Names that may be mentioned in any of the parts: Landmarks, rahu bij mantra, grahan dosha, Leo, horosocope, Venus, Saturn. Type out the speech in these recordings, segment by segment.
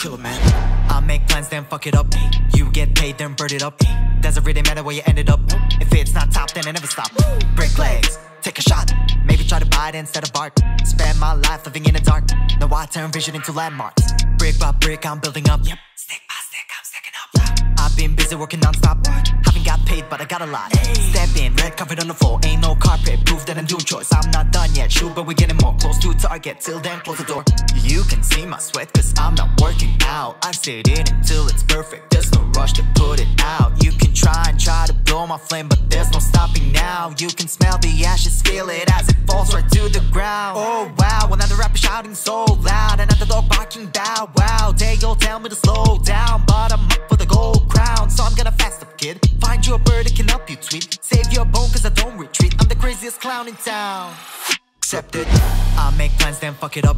kill it, man. I make plans, then fuck it up. You get paid, then burn it up. Doesn't really matter where you ended up. If it's not top, then I never stop. Break legs, take a shot. Maybe try to bite instead of bark. Spend my life living in the dark. Now I turn vision into landmarks. Brick by brick, I'm building up. Yep. Stick by stick, I'm sticking up. I've been busy working non-stop. Haven't got paid, but I got a lot. Step in, red carpet on the floor. Ain't no carpet, proof that I'm doing chores. I'm not done yet, shoot, but we're getting more. Close to target, till then close the door. You can see my sweat, cause I'm not working out. I sit in until it's perfect. There's no rush to put it out. You can try to blow my flame, but there's no stopping now. You can smell the ashes, feel it as it falls right to the ground. Oh wow, another rapper shouting so loud. Another dog barking bow wow. They all tell me to slow down, but I'm up for the gold crown. So I'm gonna fast up, kid. Find you a bird that can help you tweet. Save your bone cause I don't retreat. I'm the craziest clown in town. Accept it. I make plans, then fuck it up.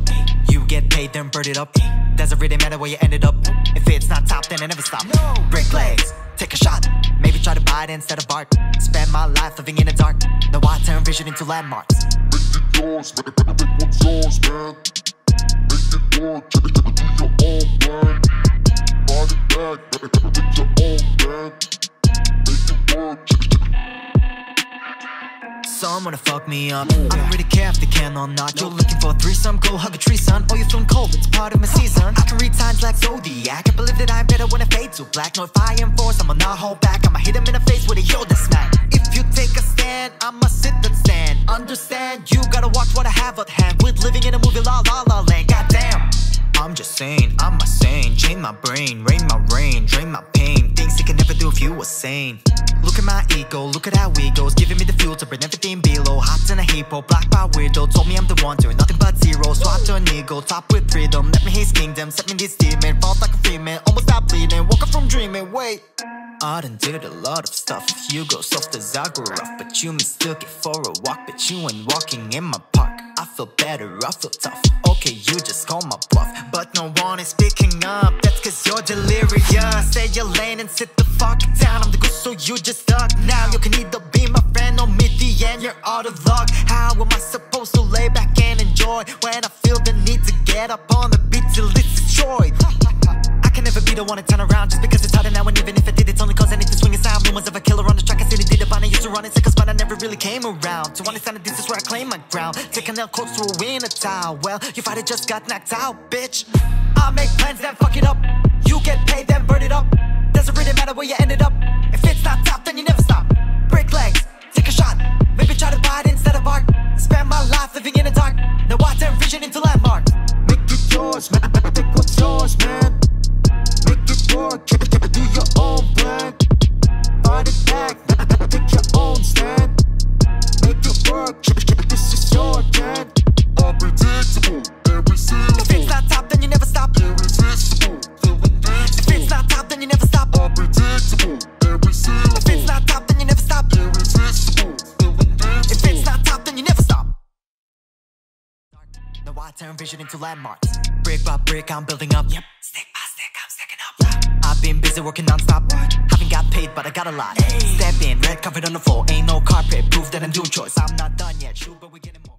You get paid, then burn it up. Doesn't really matter where you ended up. If it's not top, then I never stop. Break legs, take a shot. Maybe try to bite instead of bark. Spend my life living in the dark. Now I turn vision into landmarks. Make it yours, make it better, make what's yours, man. Make it yours, take it, do your own plan. Find it back, make it better, make your own plan. Make it work, take it. Some wanna fuck me up. I don't really care if they can or not. You're looking for a threesome, go hug a tree, son. Or you're feeling cold, it's part of my season. I can read times like Zodiac. I believe that I'm better when I fade to black. No, if I am forced, I'ma not hold back. I'ma hit him in the face with a yo, that's smack. If you take a stand, I'ma sit and stand. Understand, you gotta watch what I have at hand. With living in a movie, la la la land. Goddamn, I'm just sane, I'm a sane. Chain my brain, rain my rain, drain my pain. Things you can never do if you were sane. Look at my ego, look at how it goes. Giving me the fuel to bring everything below. Hot in a hippo, black by weirdo. Told me I'm the one, doing nothing but zero. Swap to an eagle, top with freedom. Let me his kingdom, set me this demon. Fall like a free man, almost stop bleeding. Woke up from dreaming, wait. I done did a lot of stuff. You go soft as I go rough. But you mistook it for a walk. But you ain't walking in my park. I feel better, I feel tough. Okay, you just call my bluff. But no one is picking up. That's cause you're delirious. Stay your lane and sit the fuck down. I'm the goose, so you just stuck now. You can either be my friend or meet the end. You're out of luck. How am I supposed to lay back and enjoy when I feel the need to get up on the beat till it's destroyed? I can never be the one to turn around just because it's harder now. And even if I did, it's only cause I need to swing a sound. Rumors of a killer on the track, I said he did it, but I used to run in circles, but I never really came around. To understand that this is where I claim my ground. Take an L coach to a winner towel. Well, your fighter just got knocked out, bitch. I make plans, then fuck it up. You get paid, then burn it up. Doesn't really matter where you ended up. If it's not top, then you never stop. Break legs, take a shot. Maybe try to bite instead of bark. Spend my life living in the dark. Now I turn vision into landmarks. Make it yours, man. Take what's yours, man. Make it work, do your own plan. Find it back, take your own stand. Make it work, this is your plan. Unpredictable, irresistible. If it's not top, then you never stop. Irresistible, if it's not top, then you never stop. Unpredictable, irresistible. If it's not top, then you never stop. Irresistible, if it's not top, then you never stop. Now I turn vision into landmarks. Brick by brick, I'm building up. Yep. Stick by stick, I'm sticking up. I've been busy working non-stop. Haven't got paid, but I got a lot. Step in, red carpet on the floor. Ain't no carpet, proof that I'm doing chores. I'm not done yet, shoot, but we're getting more.